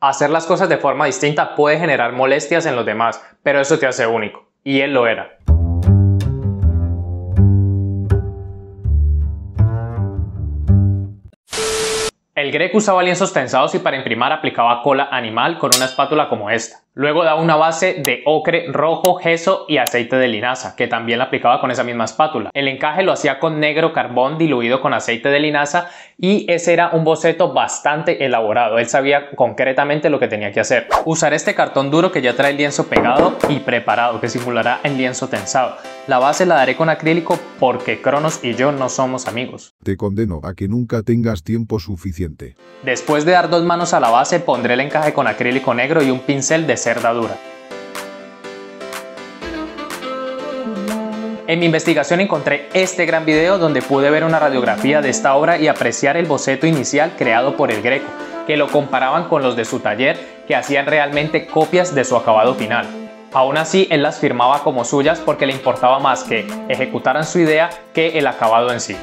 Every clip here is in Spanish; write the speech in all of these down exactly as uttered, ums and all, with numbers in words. Hacer las cosas de forma distinta puede generar molestias en los demás, pero eso te hace único, y él lo era. El Greco usaba lienzos tensados y para imprimir aplicaba cola animal con una espátula como esta. Luego daba una base de ocre rojo, gesso y aceite de linaza, que también la aplicaba con esa misma espátula. El encaje lo hacía con negro carbón diluido con aceite de linaza y ese era un boceto bastante elaborado. Él sabía concretamente lo que tenía que hacer. Usar este cartón duro que ya trae el lienzo pegado y preparado, que simulará el lienzo tensado. La base la daré con acrílico porque Cronos y yo no somos amigos. Te condeno a que nunca tengas tiempo suficiente. Después de dar dos manos a la base, pondré el encaje con acrílico negro y un pincel de Verdadura. En mi investigación encontré este gran video donde pude ver una radiografía de esta obra y apreciar el boceto inicial creado por el Greco, que lo comparaban con los de su taller, que hacían realmente copias de su acabado final. Aún así, él las firmaba como suyas porque le importaba más que ejecutaran su idea que el acabado en sí.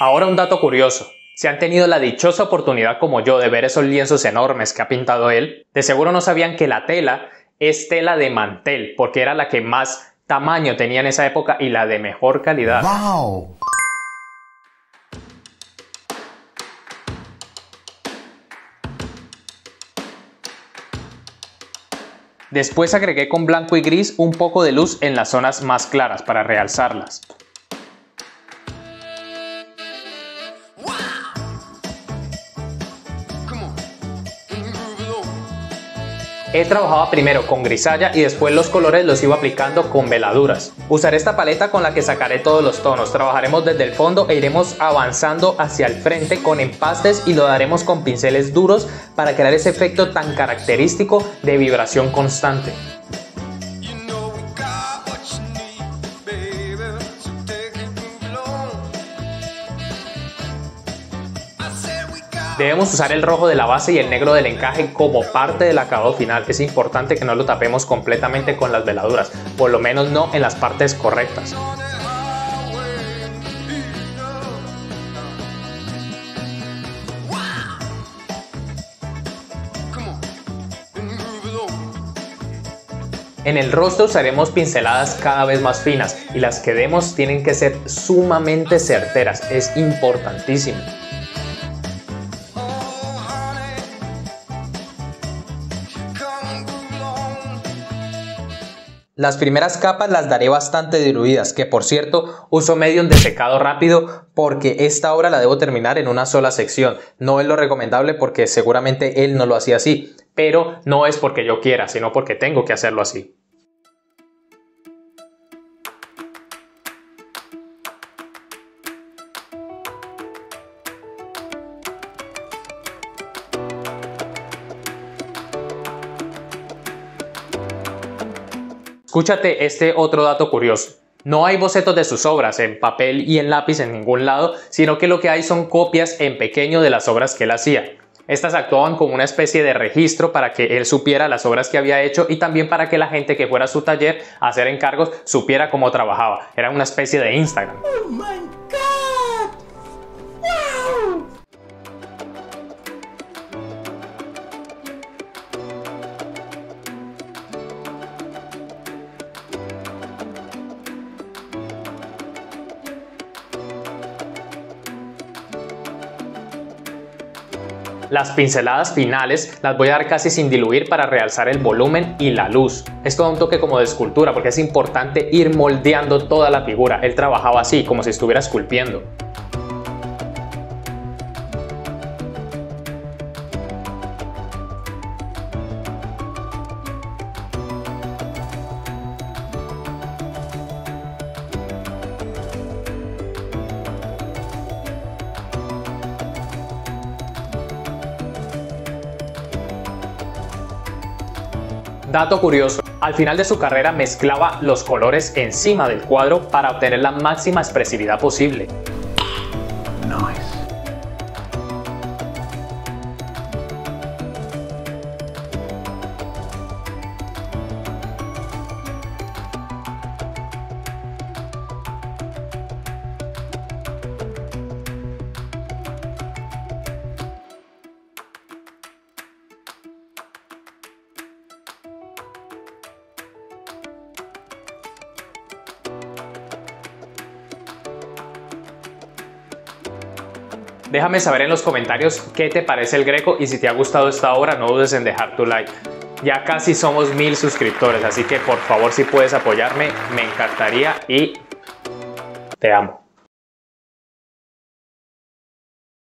Ahora un dato curioso. Si han tenido la dichosa oportunidad como yo de ver esos lienzos enormes que ha pintado él, de seguro no sabían que la tela es tela de mantel, porque era la que más tamaño tenía en esa época y la de mejor calidad. ¡Wow! Después agregué con blanco y gris un poco de luz en las zonas más claras para realzarlas. He trabajado primero con grisalla y después los colores los iba aplicando con veladuras. Usaré esta paleta con la que sacaré todos los tonos. Trabajaremos desde el fondo e iremos avanzando hacia el frente con empastes y lo daremos con pinceles duros para crear ese efecto tan característico de vibración constante. Debemos usar el rojo de la base y el negro del encaje como parte del acabado final. Es importante que no lo tapemos completamente con las veladuras, por lo menos no en las partes correctas. En el rostro usaremos pinceladas cada vez más finas y las que demos tienen que ser sumamente certeras. Es importantísimo. Las primeras capas las daré bastante diluidas, que por cierto uso medium de secado rápido porque esta obra la debo terminar en una sola sección. No es lo recomendable porque seguramente él no lo hacía así, pero no es porque yo quiera, sino porque tengo que hacerlo así. Escúchate este otro dato curioso. No hay bocetos de sus obras en papel y en lápiz en ningún lado, sino que lo que hay son copias en pequeño de las obras que él hacía. Estas actuaban como una especie de registro para que él supiera las obras que había hecho y también para que la gente que fuera a su taller a hacer encargos supiera cómo trabajaba. Era una especie de Instagram. Oh my God. Wow. Las pinceladas finales las voy a dar casi sin diluir para realzar el volumen y la luz. Esto da un toque como de escultura porque es importante ir moldeando toda la figura. Él trabajaba así, como si estuviera esculpiendo. Dato curioso, al final de su carrera mezclaba los colores encima del cuadro para obtener la máxima expresividad posible. Nice. Déjame saber en los comentarios qué te parece El Greco y si te ha gustado esta obra no dudes en dejar tu like. Ya casi somos mil suscriptores, así que por favor si puedes apoyarme, me encantaría y te amo.